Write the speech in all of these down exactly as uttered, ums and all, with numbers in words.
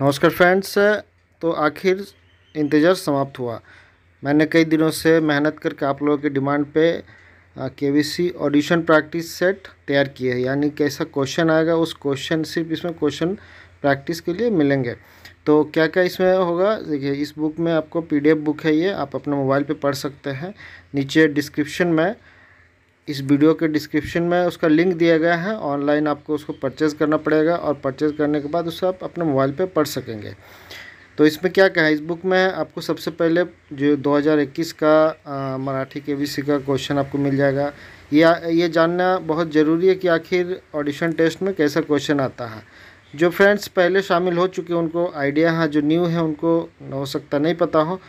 नमस्कार फ्रेंड्स। तो आखिर इंतज़ार समाप्त हुआ। मैंने कई दिनों से मेहनत करके आप लोगों के डिमांड पे केवीसी ऑडिशन प्रैक्टिस सेट तैयार किए है, यानी कैसा क्वेश्चन आएगा उस क्वेश्चन सिर्फ इसमें क्वेश्चन प्रैक्टिस के लिए मिलेंगे। तो क्या क्या इसमें होगा देखिए, इस बुक में आपको पीडीएफ बुक है, ये आप अपने मोबाइल पे पढ़ सकते हैं। नीचे डिस्क्रिप्शन में, इस वीडियो के डिस्क्रिप्शन में उसका लिंक दिया गया है। ऑनलाइन आपको उसको परचेज़ करना पड़ेगा और परचेज़ करने के बाद उसे आप अपने मोबाइल पे पढ़ सकेंगे। तो इसमें क्या क्या है, इस बुक में आपको सबसे पहले जो दो हज़ार इक्कीस का मराठी केवीसी का क्वेश्चन आपको मिल जाएगा। ये ये जानना बहुत ज़रूरी है कि आखिर ऑडिशन टेस्ट में कैसा क्वेश्चन आता है। जो फ्रेंड्स पहले शामिल हो चुके उनको आइडिया है, जो न्यू है उनको हो सकता नहीं पता हो।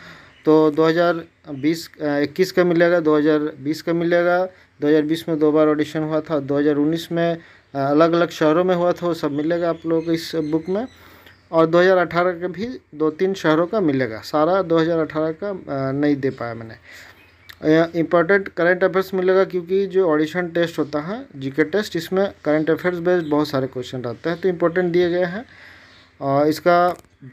तो दो हज़ार बीस इक्कीस का मिलेगा, दो हज़ार बीस का मिलेगा। दो हज़ार बीस में दो बार ऑडिशन हुआ था, दो हज़ार उन्नीस में अलग अलग शहरों में हुआ था, वो सब मिलेगा आप लोगों को इस बुक में। और दो हज़ार अठारह के भी दो तीन शहरों का मिलेगा, सारा दो हज़ार अठारह का नहीं दे पाया मैंने। इम्पोर्टेंट करंट अफेयर्स मिलेगा, क्योंकि जो ऑडिशन टेस्ट होता है जीके टेस्ट, इसमें करंट अफेयर्स बेस्ड बहुत सारे क्वेश्चन रहते हैं, तो इम्पोर्टेंट दिए गए हैं। और इसका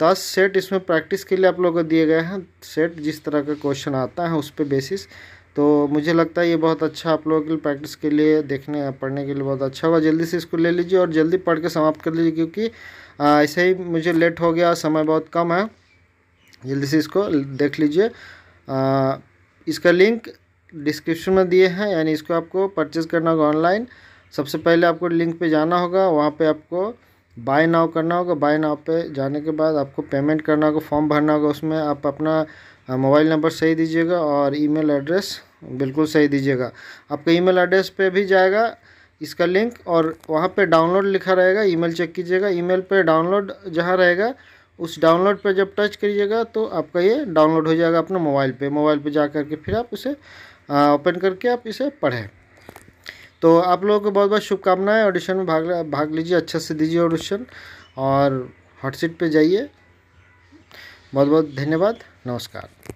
दस सेट इसमें प्रैक्टिस के लिए आप लोगों को दिए गए हैं। सेट जिस तरह का क्वेश्चन आता है उस पे बेसिस, तो मुझे लगता है ये बहुत अच्छा आप लोगों के लिए प्रैक्टिस के लिए देखने पढ़ने के लिए बहुत अच्छा होगा। जल्दी से इसको ले लीजिए और जल्दी पढ़ के समाप्त कर लीजिए, क्योंकि ऐसे ही मुझे लेट हो गया, समय बहुत कम है। जल्दी से इसको देख लीजिए। इसका लिंक डिस्क्रिप्शन में दिए हैं, यानी इसको आपको परचेज़ करना होगा ऑनलाइन। सबसे पहले आपको लिंक पर जाना होगा, वहाँ पर आपको बाय नाउ करना होगा। बाय नाउ पे जाने के बाद आपको पेमेंट करना होगा, फॉर्म भरना होगा। उसमें आप अपना मोबाइल नंबर सही दीजिएगा और ईमेल एड्रेस बिल्कुल सही दीजिएगा। आपका ईमेल एड्रेस पे भी जाएगा इसका लिंक, और वहाँ पे डाउनलोड लिखा रहेगा, ईमेल चेक कीजिएगा। ईमेल पे डाउनलोड जहाँ रहेगा उस डाउनलोड पर जब टच करिएगा तो आपका ये डाउनलोड हो जाएगा अपना मोबाइल पर। मोबाइल पर जा करके फिर आप उसे ओपन करके आप इसे पढ़ें। तो आप लोगों को बहुत बहुत शुभकामनाएं। ऑडिशन में भाग भाग लीजिए, अच्छे से दीजिए ऑडिशन, और हॉट सीट पे जाइए। बहुत बहुत धन्यवाद, नमस्कार।